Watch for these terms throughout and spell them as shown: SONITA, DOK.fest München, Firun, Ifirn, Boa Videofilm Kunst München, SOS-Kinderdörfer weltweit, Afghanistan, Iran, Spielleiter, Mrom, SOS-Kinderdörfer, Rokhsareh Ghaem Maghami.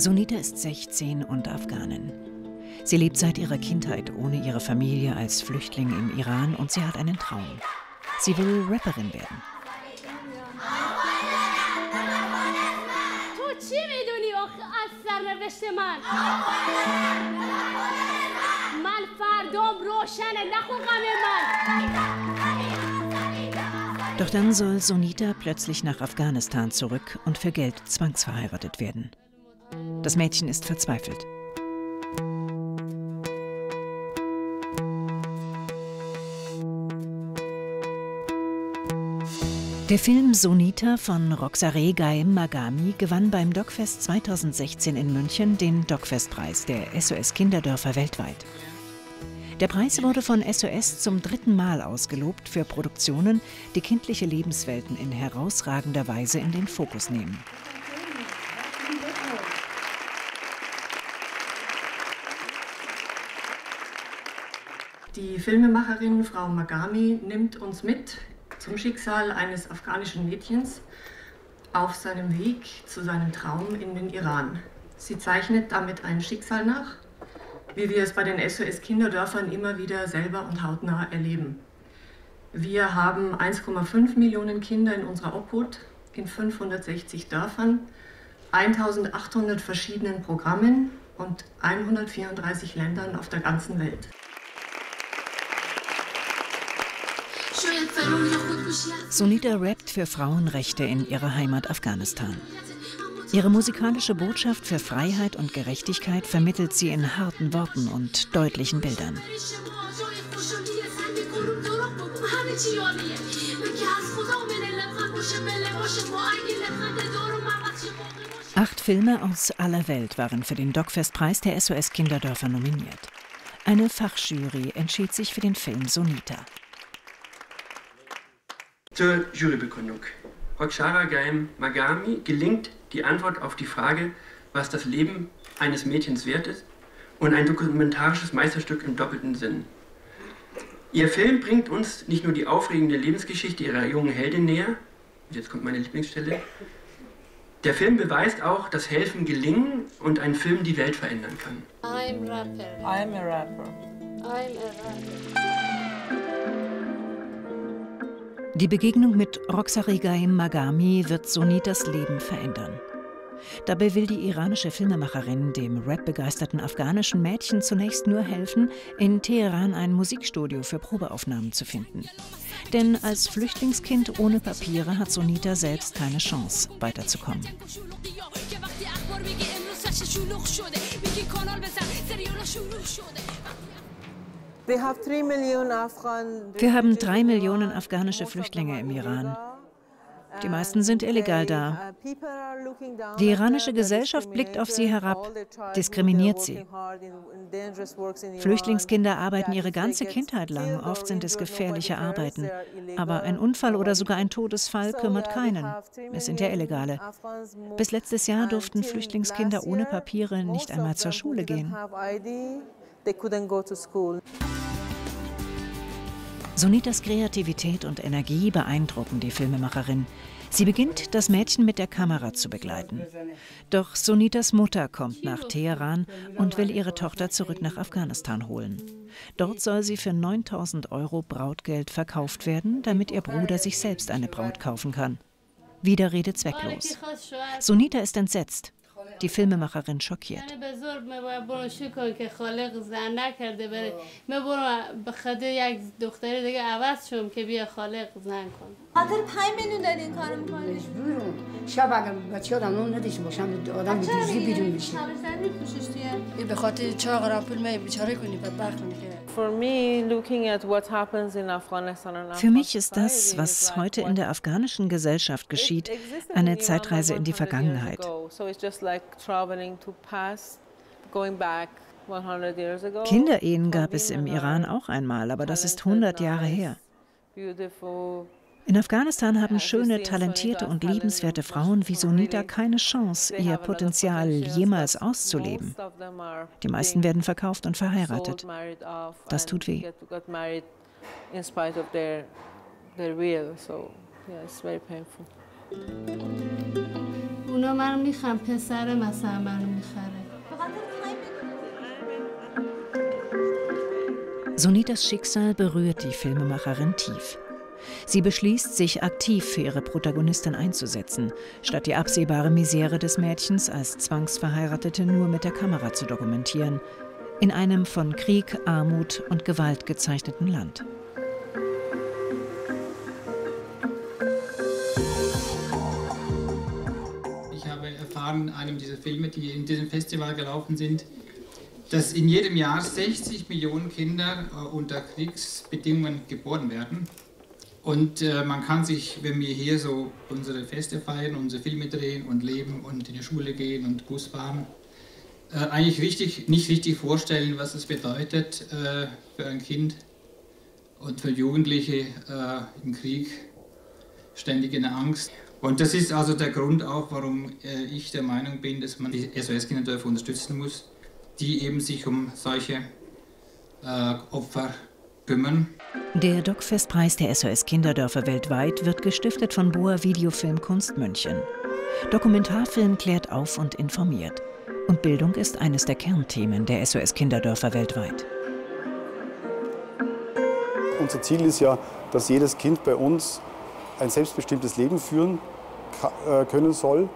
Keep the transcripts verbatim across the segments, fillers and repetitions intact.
Sonita ist sechzehn und Afghanin. Sie lebt seit ihrer Kindheit ohne ihre Familie als Flüchtling im Iran und sie hat einen Traum. Sie will Rapperin werden. Doch dann soll Sonita plötzlich nach Afghanistan zurück und für Geld zwangsverheiratet werden. Das Mädchen ist verzweifelt. Der Film Sonita von Rokhsareh Ghaem Maghami gewann beim D O K.fest zweitausendsechzehn in München den D O K.fest-Preis der S O S-Kinderdörfer weltweit. Der Preis wurde von S O S zum dritten Mal ausgelobt für Produktionen, die kindliche Lebenswelten in herausragender Weise in den Fokus nehmen. Die Filmemacherin Frau Maghami nimmt uns mit zum Schicksal eines afghanischen Mädchens auf seinem Weg zu seinem Traum in den Iran. Sie zeichnet damit ein Schicksal nach, wie wir es bei den S O S-Kinderdörfern immer wieder selber und hautnah erleben. Wir haben eins Komma fünf Millionen Kinder in unserer Obhut in fünfhundertsechzig Dörfern, eintausendachthundert verschiedenen Programmen und hundertvierunddreißig Ländern auf der ganzen Welt. Sonita rappt für Frauenrechte in ihrer Heimat Afghanistan. Ihre musikalische Botschaft für Freiheit und Gerechtigkeit vermittelt sie in harten Worten und deutlichen Bildern. Acht Filme aus aller Welt waren für den D O K.fest-Preis der S O S-Kinderdörfer nominiert. Eine Fachjury entschied sich für den Film Sonita. Zur Jurybekundung. Rokhsareh Ghaem Maghami gelingt die Antwort auf die Frage, was das Leben eines Mädchens wert ist, und ein dokumentarisches Meisterstück im doppelten Sinn. Ihr Film bringt uns nicht nur die aufregende Lebensgeschichte ihrer jungen Heldin näher, jetzt kommt meine Lieblingsstelle, der Film beweist auch, dass Helfen gelingen und ein Film die Welt verändern kann. I'm rapper. I'm a rapper. I'm a rapper. Die Begegnung mit Rokhsareh Ghaem Maghami wird Sonitas Leben verändern. Dabei will die iranische Filmemacherin dem rap-begeisterten afghanischen Mädchen zunächst nur helfen, in Teheran ein Musikstudio für Probeaufnahmen zu finden. Denn als Flüchtlingskind ohne Papiere hat Sonita selbst keine Chance, weiterzukommen. Wir haben drei Millionen afghanische Flüchtlinge im Iran. Die meisten sind illegal da. Die iranische Gesellschaft blickt auf sie herab, diskriminiert sie. Flüchtlingskinder arbeiten ihre ganze Kindheit lang, oft sind es gefährliche Arbeiten. Aber ein Unfall oder sogar ein Todesfall kümmert keinen. Es sind ja Illegale. Bis letztes Jahr durften Flüchtlingskinder ohne Papiere nicht einmal zur Schule gehen. They couldn't go to school. Sonitas Kreativität und Energie beeindrucken die Filmemacherin. Sie beginnt, das Mädchen mit der Kamera zu begleiten. Doch Sonitas Mutter kommt nach Teheran und will ihre Tochter zurück nach Afghanistan holen. Dort soll sie für neuntausend Euro Brautgeld verkauft werden, damit ihr Bruder sich selbst eine Braut kaufen kann. Widerrede zwecklos. Sonita ist entsetzt. Die Filmemacherin schockiert. Für mich ist das, was heute in der afghanischen Gesellschaft geschieht, eine Zeitreise in die Vergangenheit. Kinderehen gab es im Iran auch einmal, aber das ist hundert Jahre her. In Afghanistan haben schöne, talentierte und liebenswerte Frauen wie Sonita keine Chance, ihr Potenzial jemals auszuleben. Die meisten werden verkauft und verheiratet. Das tut weh. اونا منو میخوام پسر مثلا منو میخره. Sonitas Schicksal berührt die Filmemacherin tief. Sie beschließt, sich aktiv für ihre Protagonistin einzusetzen, statt die absehbare Misere des Mädchens als Zwangsverheiratete nur mit der Kamera zu dokumentieren, in einem von Krieg, Armut und Gewalt gezeichneten Land. Ich habe erfahren in einem dieser Filme, die in diesem Festival gelaufen sind, dass in jedem Jahr sechzig Millionen Kinder unter Kriegsbedingungen geboren werden. Und äh, man kann sich, wenn wir hier so unsere Feste feiern, unsere Filme drehen und leben und in die Schule gehen und Bus fahren, äh, eigentlich richtig, nicht richtig vorstellen, was es bedeutet äh, für ein Kind und für Jugendliche äh, im Krieg, ständig in der Angst. Und das ist also der Grund auch, warum äh, ich der Meinung bin, dass man die S O S-Kinderdörfer unterstützen muss, die eben sich um solche äh, Opfer kümmern. Der D O K.fest-Preis der S O S-Kinderdörfer weltweit wird gestiftet von Boa Videofilm Kunst München. Dokumentarfilm klärt auf und informiert. Und Bildung ist eines der Kernthemen der S O S-Kinderdörfer weltweit. Unser Ziel ist ja, dass jedes Kind bei uns ein selbstbestimmtes Leben führen können soll.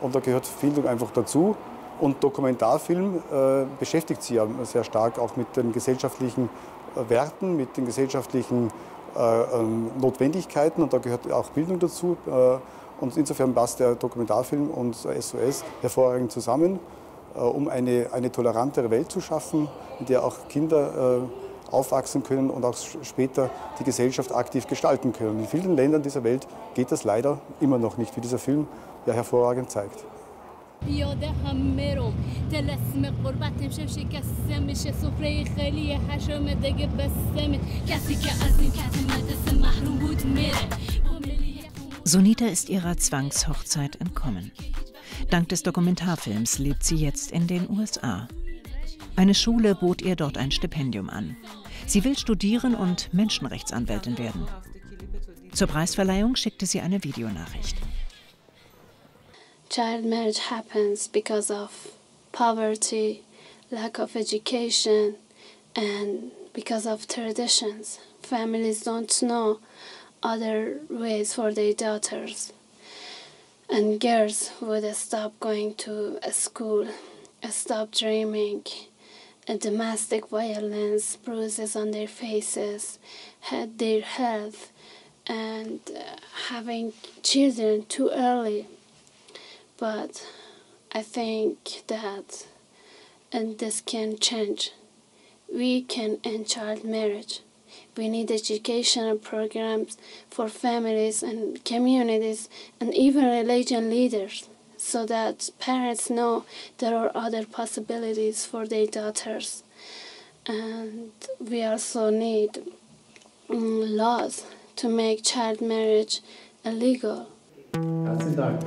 Und da gehört Bildung einfach dazu. Und Dokumentarfilm äh, beschäftigt sich ja sehr stark auch mit den gesellschaftlichen Werten, mit den gesellschaftlichen äh, ähm, Notwendigkeiten, und da gehört auch Bildung dazu. Äh, und insofern passt der Dokumentarfilm und S O S hervorragend zusammen, äh, um eine, eine tolerantere Welt zu schaffen, in der auch Kinder äh, aufwachsen können und auch später die Gesellschaft aktiv gestalten können. In vielen Ländern dieser Welt geht das leider immer noch nicht, wie dieser Film ja hervorragend zeigt. Sonita ist ihrer Zwangshochzeit entkommen. Dank des Dokumentarfilms lebt sie jetzt in den U S A. Eine Schule bot ihr dort ein Stipendium an. Sie will studieren und Menschenrechtsanwältin werden. Zur Preisverleihung schickte sie eine Videonachricht. Child marriage happens because of poverty, lack of education, and because of traditions. Families don't know other ways for their daughters. And girls would stop going to school, stop dreaming. And domestic violence, bruises on their faces, had their health, and having children too early. But I think that and this can change. We can end child marriage. We need educational programs for families and communities and even religion leaders so that parents know there are other possibilities for their daughters. And we also need um, laws to make child marriage illegal. Herzlichen Dank.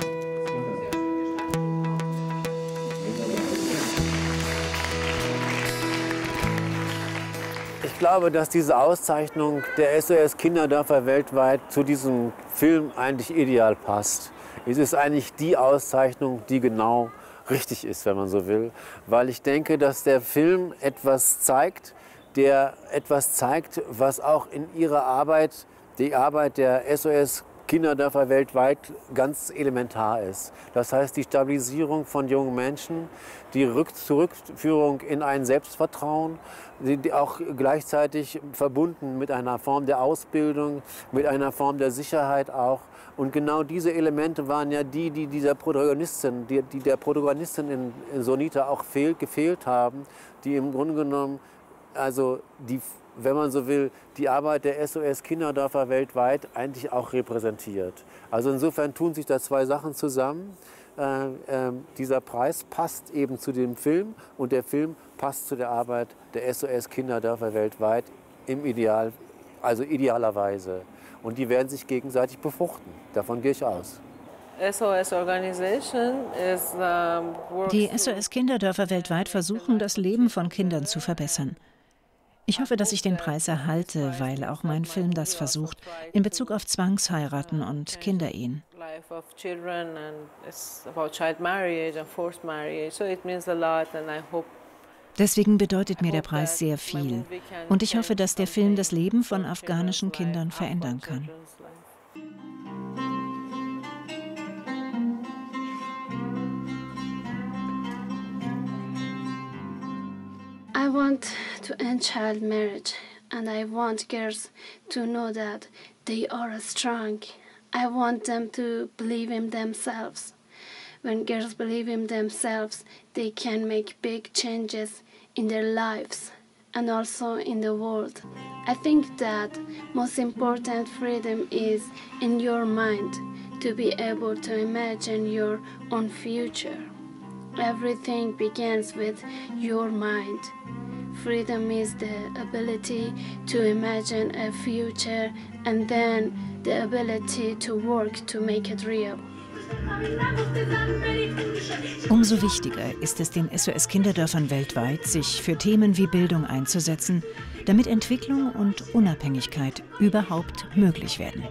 Ich glaube, dass diese Auszeichnung der S O S-Kinderdörfer weltweit zu diesem Film eigentlich ideal passt. Es ist eigentlich die Auszeichnung, die genau richtig ist, wenn man so will. Weil ich denke, dass der Film etwas zeigt, der etwas zeigt, was auch in ihrer Arbeit, die Arbeit der S O S-Kinderdörfer weltweit ganz elementar ist. Das heißt, die Stabilisierung von jungen Menschen, die Rück- Rückführung in ein Selbstvertrauen, die auch gleichzeitig verbunden mit einer Form der Ausbildung, mit einer Form der Sicherheit auch. Und genau diese Elemente waren ja die, die dieser Protagonistin, die, die der Protagonistin in, in Sonita auch fehl, gefehlt haben, die im Grunde genommen, also die, wenn man so will, die Arbeit der S O S-Kinderdörfer weltweit eigentlich auch repräsentiert. Also insofern tun sich da zwei Sachen zusammen. Äh, äh, dieser Preis passt eben zu dem Film und der Film passt zu der Arbeit der S O S-Kinderdörfer weltweit im Ideal, also idealerweise. Und die werden sich gegenseitig befruchten. Davon gehe ich aus. Die S O S-Kinderdörfer weltweit versuchen, das Leben von Kindern zu verbessern. Ich hoffe, dass ich den Preis erhalte, weil auch mein Film das versucht, in Bezug auf Zwangsheiraten und Kinderehen. life of children, and it's about child marriage and forced marriage, so it means a lot, and I hope. Deswegen bedeutet mir der Preis sehr viel. Und ich hoffe, dass der Film das Leben von afghanischen Kindern verändern kann. I want to end child marriage, and I want girls to know that they are strong. I want them to believe in themselves. When girls believe in themselves, they can make big changes in their lives and also in the world. I think that most important freedom is in your mind, to be able to imagine your own future. Everything begins with your mind. Freedom is the ability to imagine a future and then the ability to work to make it real. Umso wichtiger ist es den S O S-Kinderdörfern weltweit, sich für Themen wie Bildung einzusetzen, damit Entwicklung und Unabhängigkeit überhaupt möglich werden.